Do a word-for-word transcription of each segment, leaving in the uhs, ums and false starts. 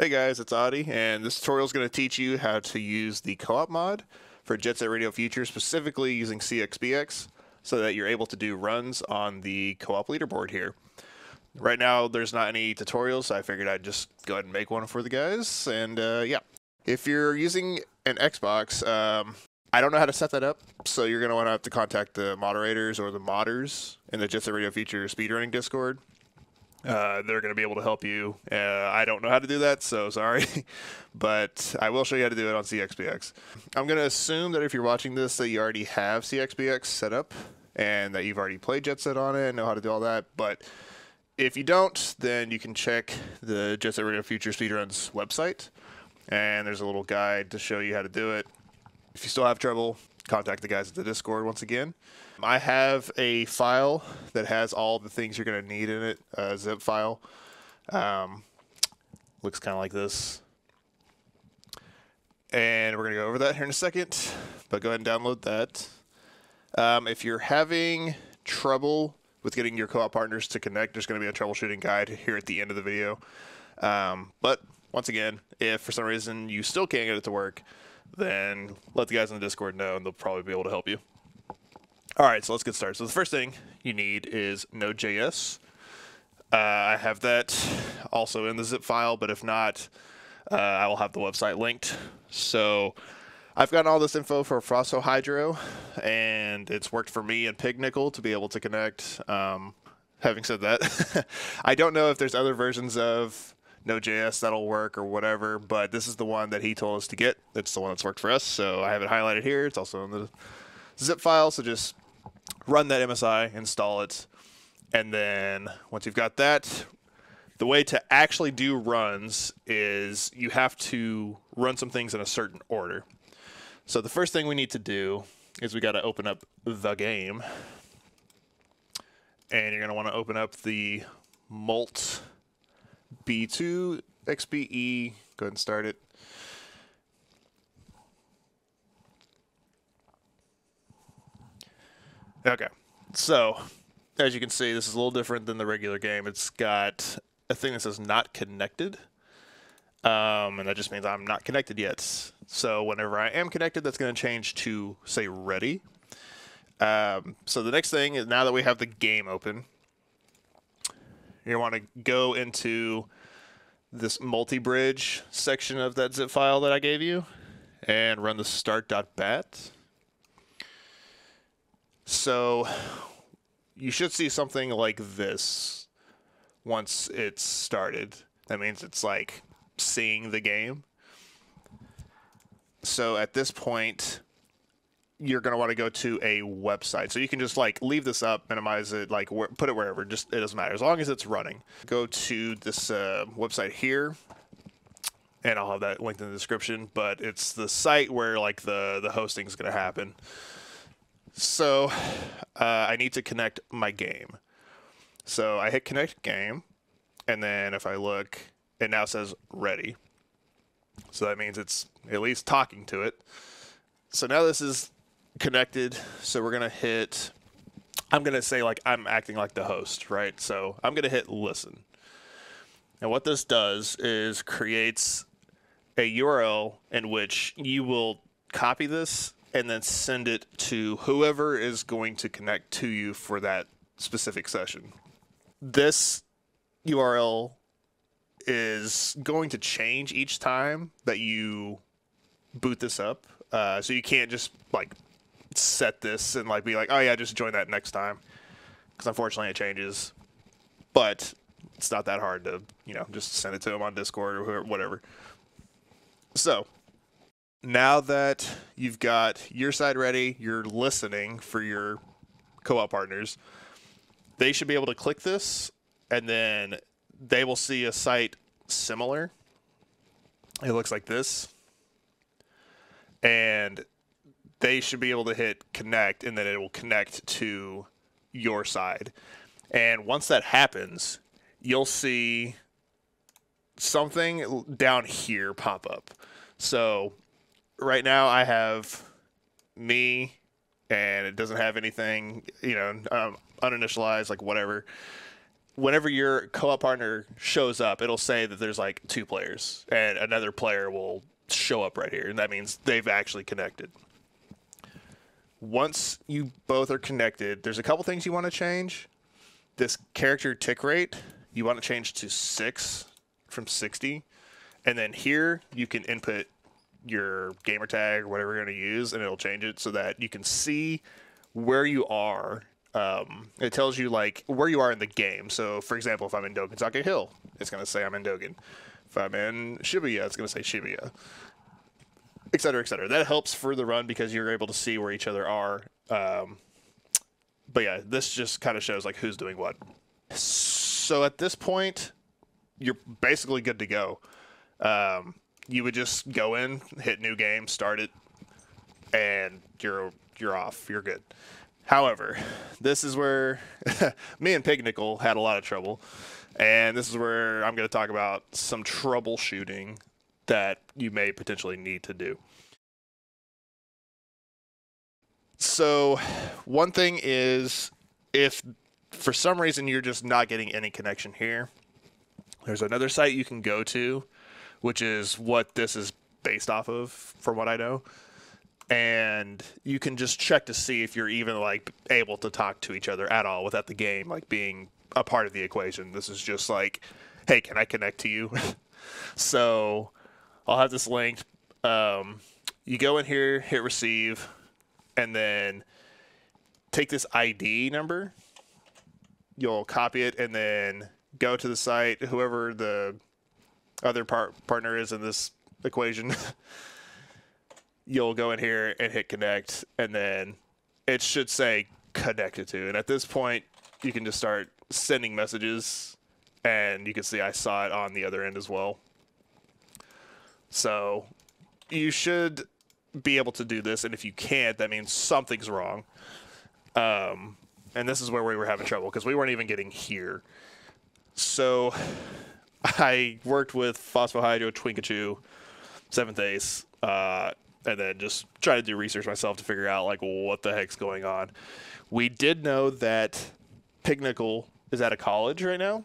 Hey guys, it's Auddy, and this tutorial is going to teach you how to use the co-op mod for Jet Set Radio Future, specifically using C X B X, so that you're able to do runs on the co-op leaderboard here. Right now, there's not any tutorials, so I figured I'd just go ahead and make one for the guys, and uh, yeah. If you're using an Xbox, um, I don't know how to set that up, so you're going to want to have to contact the moderators or the modders in the Jet Set Radio Future speedrunning Discord. Uh, they're going to be able to help you. Uh, I don't know how to do that, so sorry. But I will show you how to do it on C X B X. I'm going to assume that if you're watching this that you already have C X B X set up and that you've already played Jet Set on it and know how to do all that. But if you don't, then you can check the Jet Set Radio Future Speedruns website. And there's a little guide to show you how to do it. If you still have trouble, contact the guys at the Discord once again. I have a file that has all the things you're going to need in it, a zip file. Um, looks kind of like this. And we're going to go over that here in a second, but go ahead and download that. Um, if you're having trouble with getting your co-op partners to connect, there's going to be a troubleshooting guide here at the end of the video. Um, but once again, if for some reason you still can't get it to work, then let the guys in the Discord know, and they'll probably be able to help you. All right, so let's get started. So the first thing you need is Node dot J S. Uh, I have that also in the zip file, but if not, uh, I will have the website linked. So I've gotten all this info for Frosso Hydro, and it's worked for me and Pignickel to be able to connect. Um, having said that, I don't know if there's other versions of Node dot J S that'll work or whatever, but this is the one that he told us to get. It's the one that's worked for us, so I have it highlighted here. It's also in the zip file, so just run that M S I, install it, and then once you've got that, the way to actually do runs is you have to run some things in a certain order. So the first thing we need to do is we got to open up the game, and you're going to want to open up the mult B two X B E, go ahead and start it. Okay, so as you can see, this is a little different than the regular game. It's got a thing that says not connected, um, and that just means I'm not connected yet. So whenever I am connected, that's going to change to, say, ready. Um, so the next thing is, now that we have the game open, you want to go into this multi-bridge section of that zip file that I gave you and run the start dot bat. So you should see something like this once it's started. That means it's like seeing the game. So at this point, you're going to want to go to a website. So you can just like leave this up, minimize it, like put it wherever, just it doesn't matter as long as it's running. Go to this uh, website here, and I'll have that linked in the description, but it's the site where like the, the hosting is going to happen. So uh, I need to connect my game. So I hit connect game, and then if I look, it now says ready. So that means it's at least talking to it. So now this is connected, so we're going to hit, I'm going to say like I'm acting like the host, right? So I'm going to hit listen. And what this does is creates a U R L in which you will copy this and then send it to whoever is going to connect to you for that specific session. This U R L is going to change each time that you boot this up. Uh, so you can't just like set this and like be like, oh yeah, just join that next time, because unfortunately it changes. But it's not that hard to, you know, just send it to them on Discord or whoever, whatever. So now that you've got your side ready, you're listening for your co-op partners. They should be able to click this, and then they will see a site similar. It looks like this. And they should be able to hit connect, and then it will connect to your side. And once that happens, you'll see something down here pop up. So right now I have me, and it doesn't have anything, you know, um, uninitialized, like whatever. whenever your co-op partner shows up, it'll say that there's like two players, and another player will show up right here, and that means they've actually connected. Once you both are connected, there's a couple things you want to change. This character tick rate, you want to change to six from sixty. And then here you can input your gamer tag or whatever you're going to use, and it'll change it so that you can see where you are. Um, it tells you like where you are in the game. So for example, if I'm in Dogen-Saka Hill, it's going to say I'm in Dogen. If I'm in Shibuya, it's going to say Shibuya, et cetera, et cetera. That helps for the run because you're able to see where each other are. Um, but yeah, this just kind of shows like who's doing what. So at this point, you're basically good to go. Um, you would just go in, hit new game, start it, and you're you're off. You're good. However, this is where me and Pignickel had a lot of trouble, and this is where I'm going to talk about some troubleshooting that you may potentially need to do. So one thing is, if for some reason you're just not getting any connection here, there's another site you can go to, which is what this is based off of, from what I know. And you can just check to see if you're even like able to talk to each other at all without the game like being a part of the equation. This is just like, hey, can I connect to you? So I'll have this linked. Um, you go in here, hit receive, and then take this I D number. You'll copy it and then go to the site, whoever the other par partner is in this equation. You'll go in here and hit connect, and then it should say connected to. And at this point, you can just start sending messages, and you can see I saw it on the other end as well. So you should be able to do this, and if you can't, that means something's wrong. Um, and this is where we were having trouble because we weren't even getting here. So I worked with Phosphohydro, Twinkachu, Seventh Ace, uh, and then just try to do research myself to figure out like what the heck's going on. We did know that Pignickel is at a college right now,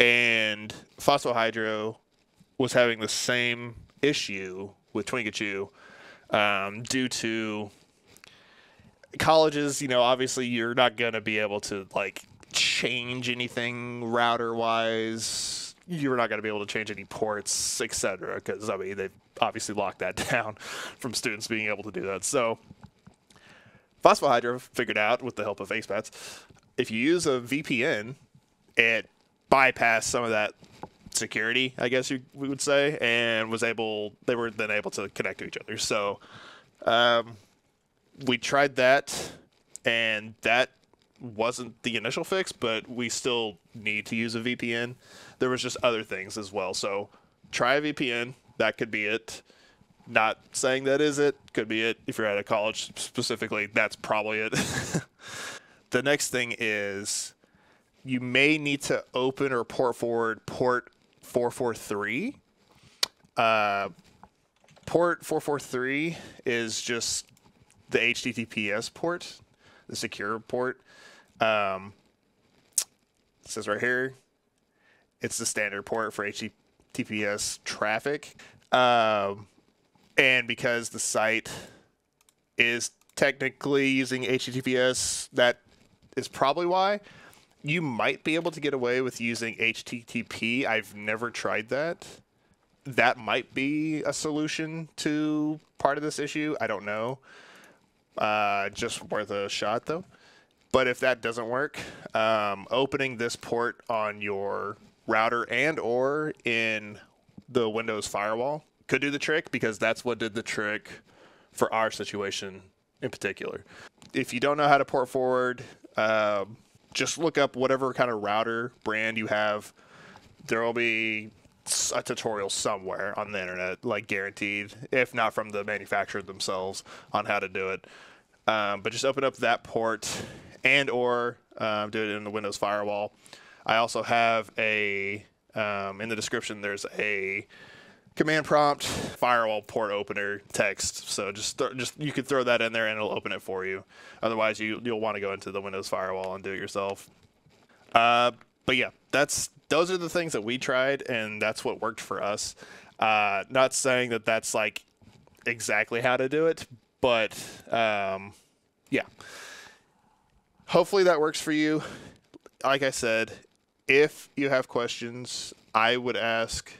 and Phosphohydro was having the same issue with Twinkachu um, due to colleges. You know, obviously you're not gonna be able to like change anything router wise. You're not going to be able to change any ports, et cetera, because I mean they've obviously locked that down from students being able to do that. So Phosphohydro figured out with the help of AcePads, if you use a V P N, it bypassed some of that security, I guess you we would say, and was able they were then able to connect to each other. So um, we tried that, and that wasn't the initial fix, but we still need to use a V P N. There was just other things as well. So try a V P N. That could be it. Not saying that is it. Could be it. If you're at a college specifically, that's probably it. The next thing is you may need to open or port forward port four forty-three. Uh, port four forty-three is just the H T T P S port, the secure port. Um, it says right here, it's the standard port for H T T P S traffic. Um, and because the site is technically using H T T P S, that is probably why. You might be able to get away with using H T T P. I've never tried that. That might be a solution to part of this issue. I don't know. Uh, just worth a shot though. But if that doesn't work, um, opening this port on your router and or in the Windows firewall could do the trick, because that's what did the trick for our situation in particular. If you don't know how to port forward, uh, just look up whatever kind of router brand you have. There will be a tutorial somewhere on the internet, like guaranteed, if not from the manufacturer themselves, on how to do it. Um, but just open up that port and or um, do it in the Windows firewall. I also have a, um, in the description, there's a command prompt firewall port opener text. So just, just you could throw that in there and it'll open it for you. Otherwise, you, you'll want to go into the Windows firewall and do it yourself. Uh, but yeah, that's those are the things that we tried, and that's what worked for us. Uh, not saying that that's like exactly how to do it, but um, yeah. Hopefully that works for you. Like I said, if you have questions, I would ask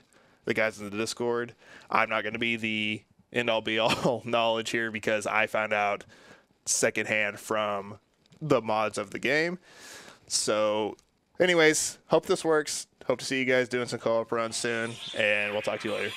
the guys in the Discord. I'm not going to be the end-all be-all knowledge here because I found out secondhand from the mods of the game. So anyways, hope this works. Hope to see you guys doing some co-op runs soon, and we'll talk to you later.